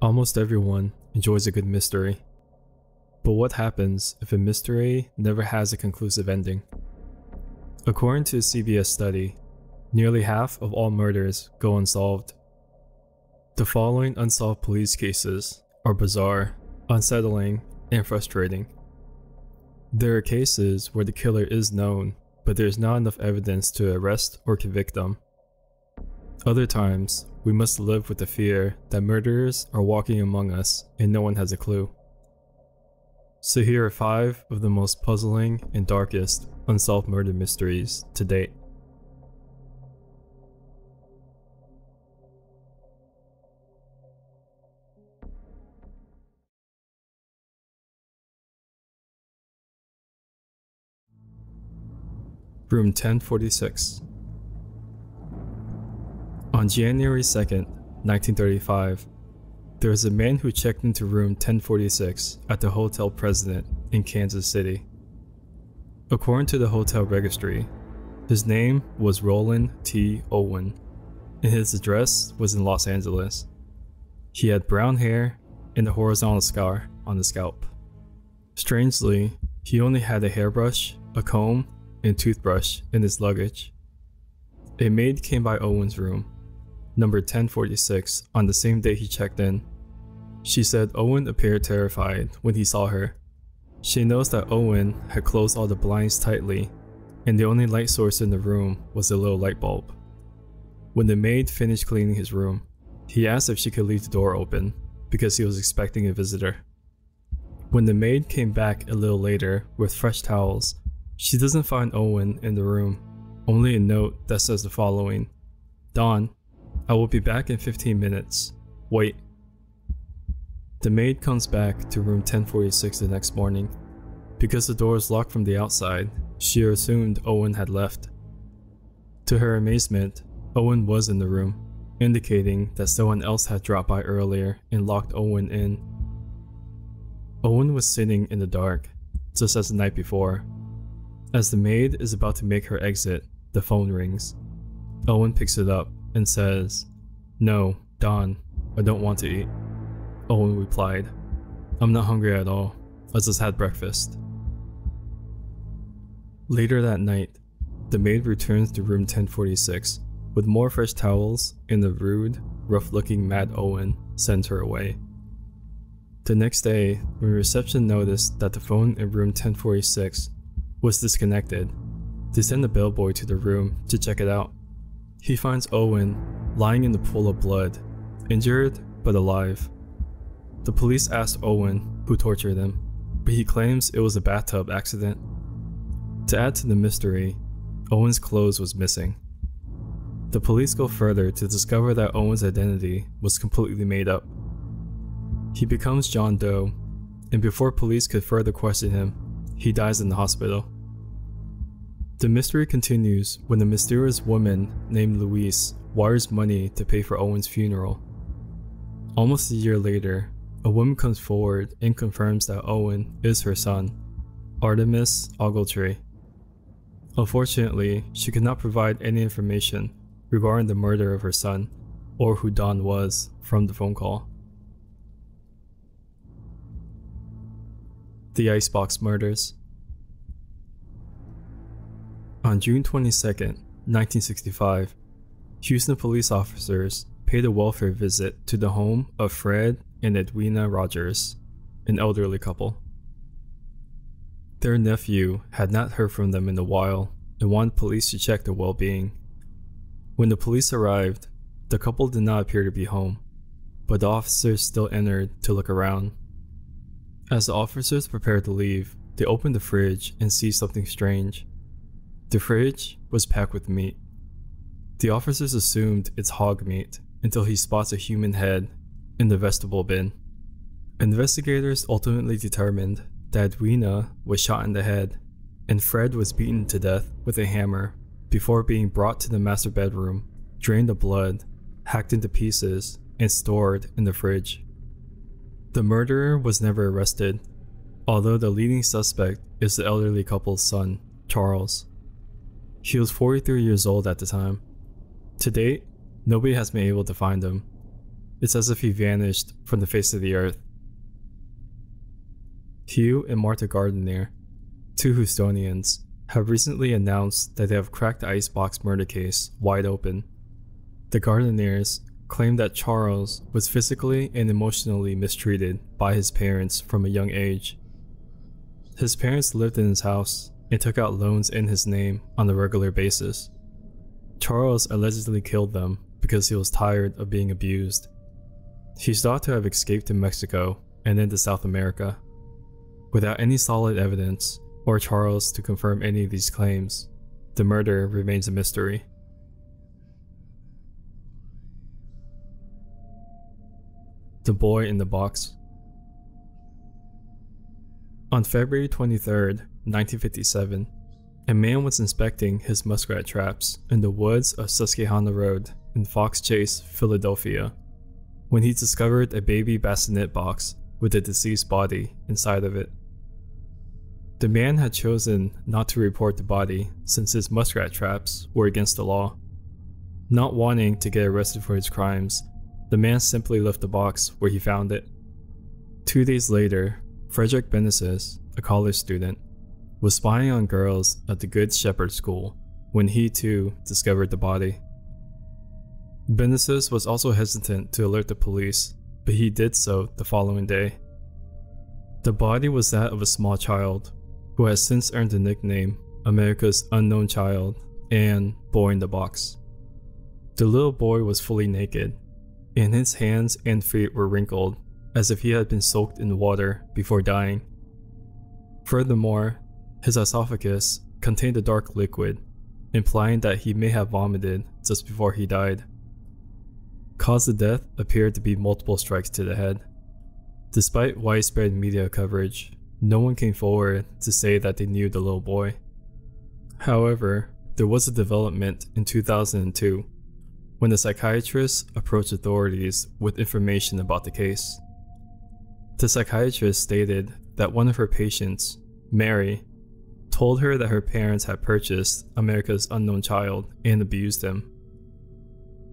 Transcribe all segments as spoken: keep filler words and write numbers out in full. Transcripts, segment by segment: Almost everyone enjoys a good mystery. But what happens if a mystery never has a conclusive ending? According to a C B S study, nearly half of all murders go unsolved. The following unsolved police cases are bizarre, unsettling, and frustrating. There are cases where the killer is known, but there is not enough evidence to arrest or convict them. Other times, we must live with the fear that murderers are walking among us and no one has a clue. So here are five of the most puzzling and darkest unsolved murder mysteries to date. Room ten forty-six. On January second, nineteen thirty-five, there was a man who checked into room ten forty-six at the Hotel President in Kansas City. According to the hotel registry, his name was Roland T. Owen, and his address was in Los Angeles. He had brown hair and a horizontal scar on the scalp. Strangely, he only had a hairbrush, a comb, and toothbrush in his luggage. A maid came by Owen's room, number ten forty-six, on the same day he checked in. She said Owen appeared terrified when he saw her. She noticed that Owen had closed all the blinds tightly, and the only light source in the room was a little light bulb. When the maid finished cleaning his room, he asked if she could leave the door open because he was expecting a visitor. When the maid came back a little later with fresh towels, she doesn't find Owen in the room, only a note that says the following: "Don, I will be back in fifteen minutes. Wait." The maid comes back to room ten forty-six the next morning. Because the door is locked from the outside, she assumed Owen had left. To her amazement, Owen was in the room, indicating that someone else had dropped by earlier and locked Owen in. Owen was sitting in the dark, just as the night before. As the maid is about to make her exit, the phone rings. Owen picks it up and says, "No, Don, I don't want to eat." Owen replied, "I'm not hungry at all. I just had breakfast." Later that night, the maid returns to room ten forty-six with more fresh towels, and the rude, rough-looking mad Owen sends her away. The next day, when reception noticed that the phone in room ten forty-six was disconnected, they send a bellboy to the room to check it out. He finds Owen lying in the pool of blood, injured but alive. The police asked Owen who tortured him, but he claims it was a bathtub accident. To add to the mystery, Owen's clothes was missing. The police go further to discover that Owen's identity was completely made up. He becomes John Doe, and before police could further question him, he dies in the hospital. The mystery continues when a mysterious woman named Louise wires money to pay for Owen's funeral. Almost a year later, a woman comes forward and confirms that Owen is her son, Artemis Ogletree. Unfortunately, she could not provide any information regarding the murder of her son or who Don was from the phone call. The Ice Box Murders. On June twenty-second, nineteen sixty-five, Houston police officers paid a welfare visit to the home of Fred and Edwina Rogers, an elderly couple. Their nephew had not heard from them in a while and wanted police to check their well-being. When the police arrived, the couple did not appear to be home, but the officers still entered to look around. As the officers prepared to leave, they opened the fridge and seized something strange. The fridge was packed with meat. The officers assumed it's hog meat until he spots a human head in the vegetable bin. Investigators ultimately determined that Edwina was shot in the head and Fred was beaten to death with a hammer before being brought to the master bedroom, drained of blood, hacked into pieces, and stored in the fridge. The murderer was never arrested, although the leading suspect is the elderly couple's son, Charles. He was forty-three years old at the time. To date, nobody has been able to find him. It's as if he vanished from the face of the earth. Hugh and Martha Gardiner, two Houstonians, have recently announced that they have cracked the Icebox murder case wide open. The Gardiners claim that Charles was physically and emotionally mistreated by his parents from a young age. His parents lived in his house and took out loans in his name on a regular basis. Charles allegedly killed them because he was tired of being abused. He's thought to have escaped to Mexico and into South America. Without any solid evidence or Charles to confirm any of these claims, the murder remains a mystery. The Boy in the Box. On February twenty-third, nineteen fifty-seven, a man was inspecting his muskrat traps in the woods of Susquehanna Road in Fox Chase, Philadelphia, when he discovered a baby bassinet box with a deceased body inside of it. The man had chosen not to report the body since his muskrat traps were against the law. Not wanting to get arrested for his crimes, the man simply left the box where he found it. Two days later, Frederick Benonis, a college student, was spying on girls at the Good Shepherd School when he too discovered the body. Benonis was also hesitant to alert the police, but he did so the following day. The body was that of a small child who has since earned the nickname America's Unknown Child and Boy in the Box. The little boy was fully naked, and his hands and feet were wrinkled as if he had been soaked in water before dying. Furthermore, his esophagus contained a dark liquid, implying that he may have vomited just before he died. Cause of death appeared to be multiple strikes to the head. Despite widespread media coverage, no one came forward to say that they knew the little boy. However, there was a development in two thousand two when the psychiatrist approached authorities with information about the case. The psychiatrist stated that one of her patients, Mary, told her that her parents had purchased America's Unknown Child and abused him.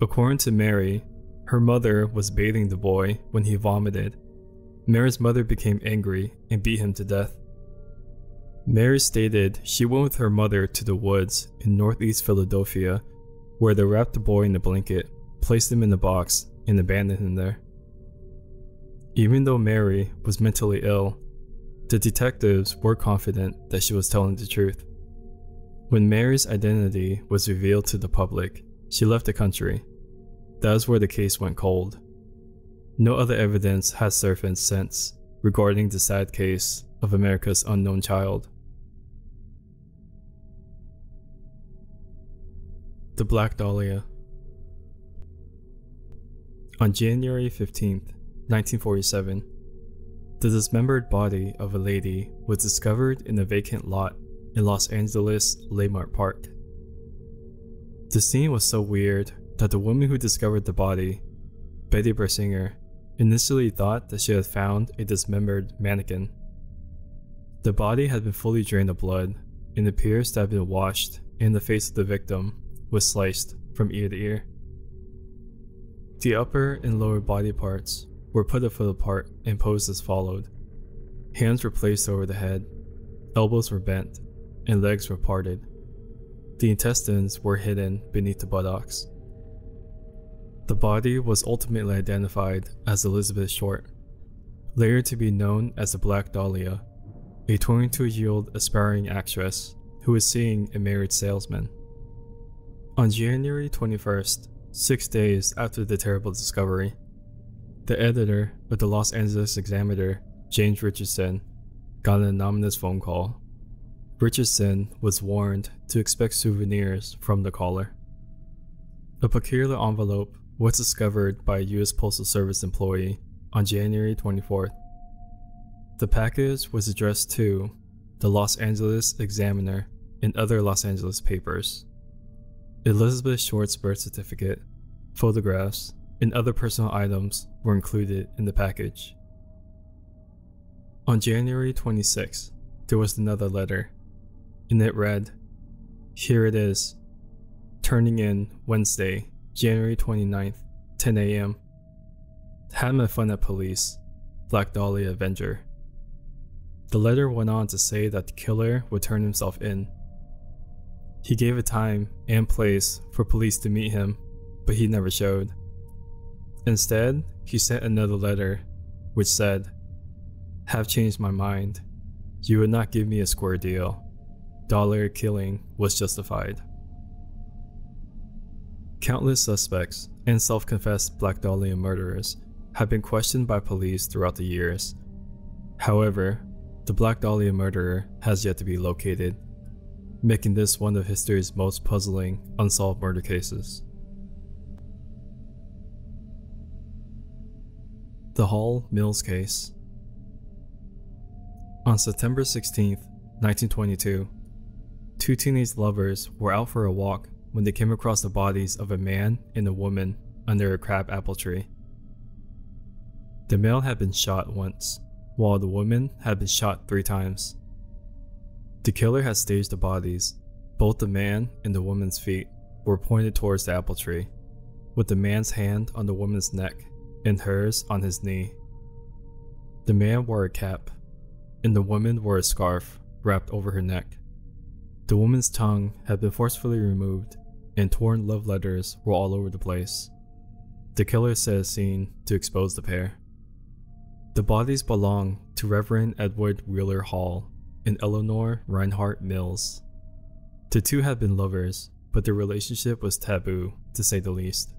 According to Mary, her mother was bathing the boy when he vomited. Mary's mother became angry and beat him to death. Mary stated she went with her mother to the woods in northeast Philadelphia, where they wrapped the boy in a blanket, placed him in the box, and abandoned him there. Even though Mary was mentally ill, the detectives were confident that she was telling the truth. When Mary's identity was revealed to the public, she left the country. That is where the case went cold. No other evidence has surfaced since regarding the sad case of America's Unknown Child. The Black Dahlia. On January fifteenth, nineteen forty-seven, the dismembered body of a lady was discovered in a vacant lot in Los Angeles Leimart Park. The scene was so weird that the woman who discovered the body, Betty Bersinger, initially thought that she had found a dismembered mannequin. The body had been fully drained of blood and appears to have been washed, and the face of the victim was sliced from ear to ear. The upper and lower body parts were put a foot apart and posed as followed. Hands were placed over the head, elbows were bent, and legs were parted. The intestines were hidden beneath the buttocks. The body was ultimately identified as Elizabeth Short, later to be known as the Black Dahlia, a twenty-two-year-old aspiring actress who was seeing a married salesman. On January twenty-first, six days after the terrible discovery, the editor of the Los Angeles Examiner, James Richardson, got an anonymous phone call. Richardson was warned to expect souvenirs from the caller. A peculiar envelope was discovered by a U S Postal Service employee on January twenty-fourth. The package was addressed to the Los Angeles Examiner and other Los Angeles papers. Elizabeth Short's birth certificate, photographs, and other personal items were included in the package. On January twenty-sixth, there was another letter, and it read, "Here it is, turning in Wednesday, January twenty-ninth, ten a m Having fun at police, Black Dahlia Avenger. The letter went on to say that the killer would turn himself in. He gave a time and place for police to meet him, but he never showed. Instead, he sent another letter, which said, "Have changed my mind. You would not give me a square deal. Dollar killing was justified." Countless suspects and self-confessed Black Dahlia murderers have been questioned by police throughout the years. However, the Black Dahlia murderer has yet to be located, making this one of history's most puzzling unsolved murder cases. The Hall-Mills Case. On September sixteenth, nineteen twenty-two, two teenage lovers were out for a walk when they came across the bodies of a man and a woman under a crabapple tree. The male had been shot once, while the woman had been shot three times. The killer had staged the bodies. Both the man and the woman's feet were pointed towards the apple tree, with the man's hand on the woman's neck and hers on his knee. The man wore a cap, and the woman wore a scarf wrapped over her neck. The woman's tongue had been forcefully removed, and torn love letters were all over the place. The killer set a scene to expose the pair. The bodies belonged to Reverend Edward Wheeler Hall and Eleanor Reinhardt Mills. The two had been lovers, but their relationship was taboo, to say the least.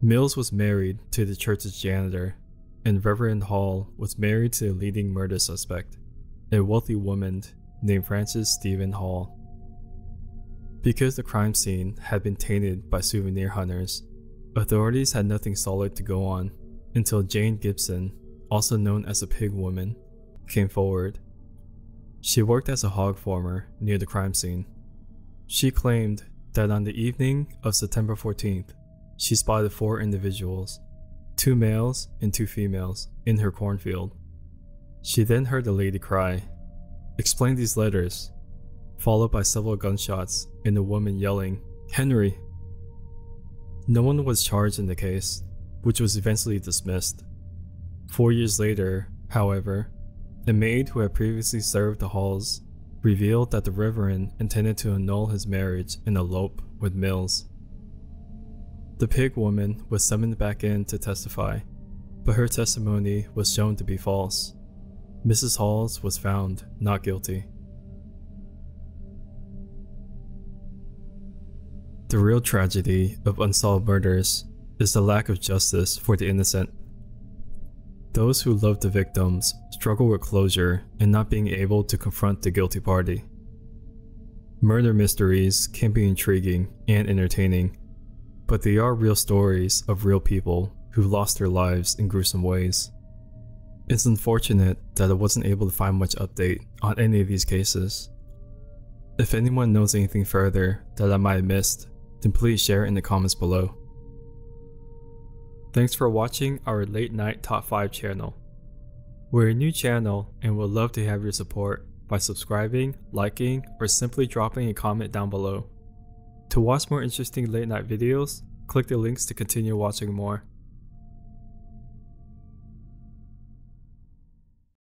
Mills was married to the church's janitor, and Reverend Hall was married to a leading murder suspect, a wealthy woman named Frances Stephen Hall. Because the crime scene had been tainted by souvenir hunters, authorities had nothing solid to go on until Jane Gibson, also known as a pig woman, came forward. She worked as a hog farmer near the crime scene. She claimed that on the evening of September fourteenth, she spotted four individuals, two males and two females, in her cornfield. She then heard the lady cry, "Explain these letters," followed by several gunshots and a woman yelling, "Henry!" No one was charged in the case, which was eventually dismissed. Four years later, however, a maid who had previously served the Halls revealed that the Reverend intended to annul his marriage and elope with Mills. The pig woman was summoned back in to testify, but her testimony was shown to be false. Missus Halls was found not guilty. The real tragedy of unsolved murders is the lack of justice for the innocent. Those who love the victims struggle with closure and not being able to confront the guilty party. Murder mysteries can be intriguing and entertaining, but they are real stories of real people who lost their lives in gruesome ways. It's unfortunate that I wasn't able to find much update on any of these cases. If anyone knows anything further that I might have missed, then please share it in the comments below. Thanks for watching our Late Night Top five channel. We're a new channel and would love to have your support by subscribing, liking, or simply dropping a comment down below. To watch more interesting late night videos, click the links to continue watching more.